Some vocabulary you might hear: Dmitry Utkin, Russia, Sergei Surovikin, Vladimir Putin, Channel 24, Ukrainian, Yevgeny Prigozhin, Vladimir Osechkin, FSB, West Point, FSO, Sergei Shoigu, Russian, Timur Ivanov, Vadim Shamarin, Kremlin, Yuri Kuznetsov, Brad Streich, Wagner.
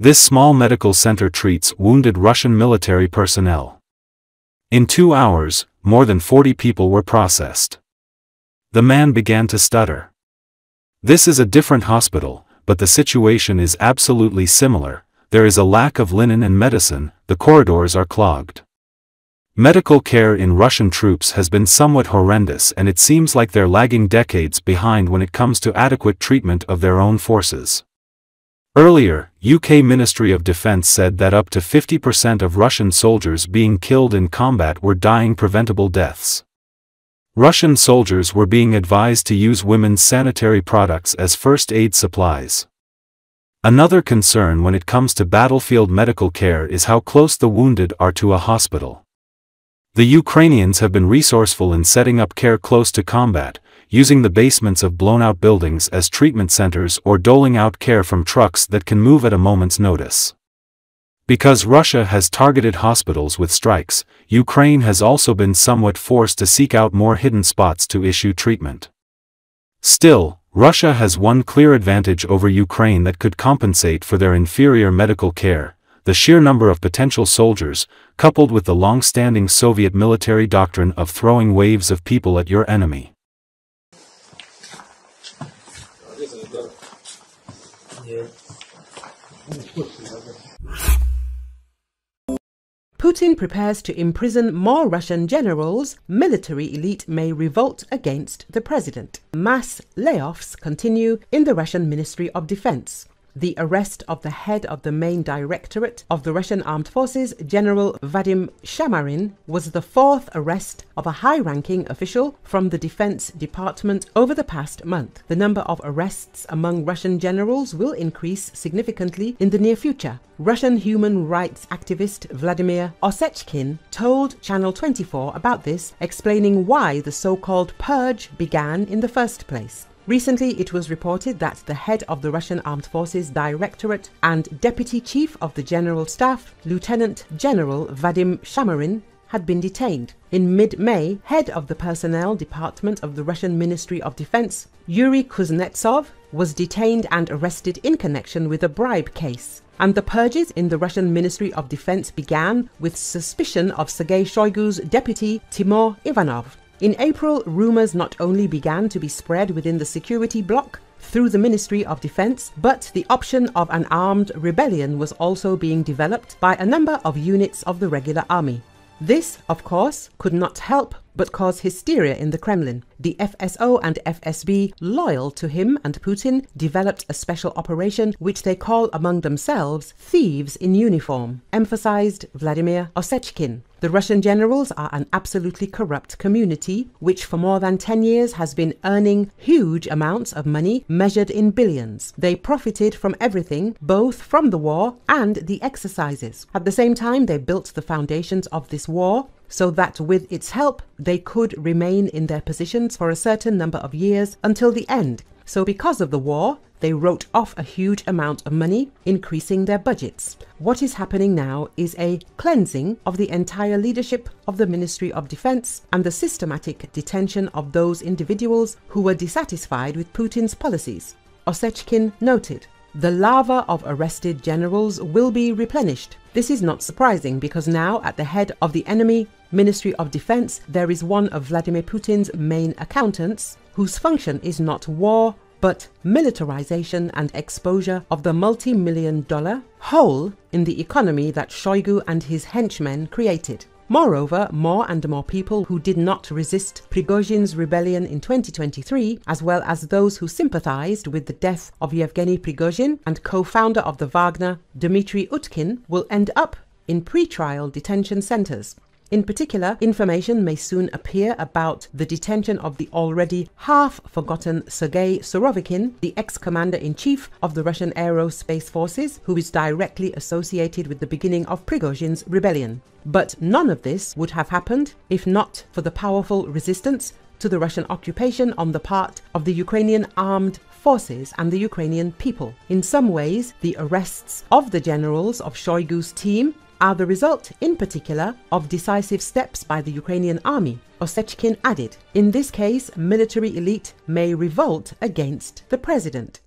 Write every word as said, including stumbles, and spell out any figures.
This small medical center treats wounded Russian military personnel. In two hours, more than forty people were processed. The man began to stutter. This is a different hospital, but the situation is absolutely similar. There is a lack of linen and medicine, the corridors are clogged. Medical care in Russian troops has been somewhat horrendous, and it seems like they're lagging decades behind when it comes to adequate treatment of their own forces. Earlier, U K Ministry of Defence said that up to fifty percent of Russian soldiers being killed in combat were dying preventable deaths. Russian soldiers were being advised to use women's sanitary products as first aid supplies. Another concern when it comes to battlefield medical care is how close the wounded are to a hospital. The Ukrainians have been resourceful in setting up care close to combat, using the basements of blown-out buildings as treatment centers or doling out care from trucks that can move at a moment's notice. Because Russia has targeted hospitals with strikes, Ukraine has also been somewhat forced to seek out more hidden spots to issue treatment. Still, Russia has one clear advantage over Ukraine that could compensate for their inferior medical care: the sheer number of potential soldiers, coupled with the long-standing Soviet military doctrine of throwing waves of people at your enemy. Putin prepares to imprison more Russian generals. Military elite may revolt against the president. Mass layoffs continue in the Russian Ministry of Defense. The arrest of the head of the main directorate of the Russian Armed Forces, General Vadim Shamarin, was the fourth arrest of a high-ranking official from the Defense Department over the past month. The number of arrests among Russian generals will increase significantly in the near future. Russian human rights activist Vladimir Osechkin told Channel twenty-four about this, explaining why the so-called purge began in the first place. Recently, it was reported that the head of the Russian Armed Forces Directorate and Deputy Chief of the General Staff, Lieutenant General Vadim Shamarin, had been detained. In mid-May, head of the Personnel Department of the Russian Ministry of Defense, Yuri Kuznetsov, was detained and arrested in connection with a bribe case. And the purges in the Russian Ministry of Defense began with suspicion of Sergei Shoigu's deputy, Timur Ivanov. In April, rumors not only began to be spread within the security bloc through the Ministry of Defense, but the option of an armed rebellion was also being developed by a number of units of the regular army. This, of course, could not help but cause hysteria in the Kremlin. The F S O and F S B, loyal to him and Putin, developed a special operation which they call among themselves "Thieves in Uniform," emphasized Vladimir Osechkin. The Russian generals are an absolutely corrupt community, which for more than ten years has been earning huge amounts of money measured in billions. They profited from everything, both from the war and the exercises. At the same time, they built the foundations of this war, so that with its help, they could remain in their positions for a certain number of years until the end. So because of the war, they wrote off a huge amount of money, increasing their budgets. What is happening now is a cleansing of the entire leadership of the Ministry of Defense and the systematic detention of those individuals who were dissatisfied with Putin's policies. Osechkin noted, "The lava of arrested generals will be replenished." This is not surprising, because now at the head of the enemy Ministry of Defense, there is one of Vladimir Putin's main accountants whose function is not war, but militarization and exposure of the multi-million dollar hole in the economy that Shoigu and his henchmen created. Moreover, more and more people who did not resist Prigozhin's rebellion in twenty twenty-three, as well as those who sympathized with the death of Yevgeny Prigozhin and co-founder of the Wagner, Dmitry Utkin, will end up in pre-trial detention centers. In particular, information may soon appear about the detention of the already half-forgotten Sergei Surovikin, the ex-commander-in-chief of the Russian Aerospace Forces, who is directly associated with the beginning of Prigozhin's rebellion. But none of this would have happened if not for the powerful resistance to the Russian occupation on the part of the Ukrainian armed forces and the Ukrainian people. In some ways, the arrests of the generals of Shoigu's team are the result, in particular, of decisive steps by the Ukrainian army, Osechkin added. In this case, military elite may revolt against the president.